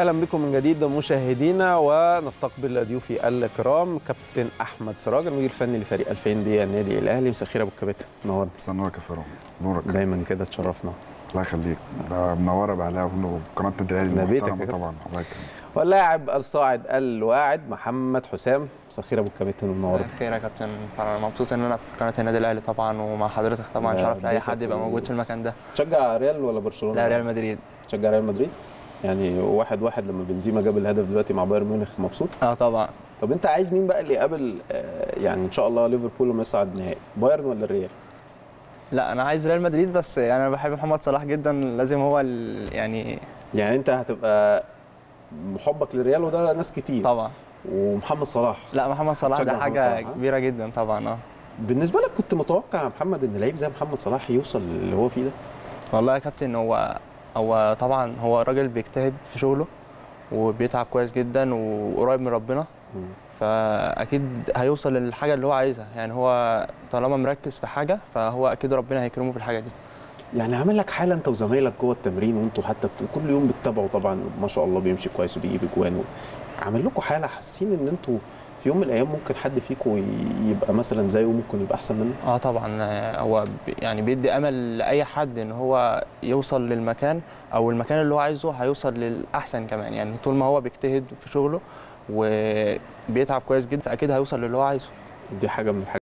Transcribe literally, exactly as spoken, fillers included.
اهلا بكم من جديد مشاهدينا، ونستقبل ضيوفي الكرام كابتن احمد سراج المدير الفني لفريق ألفين دقيقه النادي الاهلي. مساء الخير يا ابو الكابتن، نورنا. مساء النور يا كفران، نورك دايما كده تشرفنا. الله يخليك، ده منوره بعلاء وقناه النادي الاهلي طبعا. الله يكرمك. واللاعب الصاعد الواعد محمد حسام، مساء الخير يا ابو الكابتن منورنا. مساء الخير يا كابتن، انا مبسوط ان انا في قناه النادي الاهلي طبعا ومع حضرتك طبعا. شرف لاي حد يبقى موجود في المكان ده. تشجع ريال ولا برشلونه؟ لا ريال مدريد. تشجع ريال مدريد؟ يعني واحد واحد لما بنزيما جاب الهدف دلوقتي مع بايرن ميونخ مبسوط؟ اه طبعا. طب انت عايز مين بقى اللي يقابل يعني ان شاء الله ليفربول لما يصعد النهائي، بايرن ولا الريال؟ لا انا عايز ريال مدريد، بس يعني انا بحب محمد صلاح جدا، لازم هو يعني يعني انت هتبقى حبك للريال وده ناس كتير طبعا، ومحمد صلاح. لا محمد صلاح ده حاجه كبيره جدا طبعا. اه بالنسبه لك كنت متوقع يا محمد ان لعيب زي محمد صلاح يوصل اللي هو فيه ده؟ والله يا كابتن هو هو طبعا هو راجل بيجتهد في شغله وبيتعب كويس جدا وقريب من ربنا، فاكيد هيوصل للحاجه اللي هو عايزها. يعني هو طالما مركز في حاجه فهو اكيد ربنا هيكرمه في الحاجه دي. يعني عامل لك حاله انت وزمايلك جوه التمرين، وانتوا حتى كل يوم بتتابعوا طبعا ما شاء الله بيمشي كويس وبيجيب اجوان، عامل لكم حاله حاسين ان انتوا في يوم من الايام ممكن حد فيكم يبقى مثلا زيه وممكن يبقى احسن منه؟ اه طبعا، هو يعني بيدي امل لاي حد ان هو يوصل للمكان او المكان اللي هو عايزه، هيوصل للاحسن كمان. يعني طول ما هو بيجتهد في شغله وبيتعب كويس جدا فاكيد هيوصل للي هو عايزه. دي حاجه من الحاجات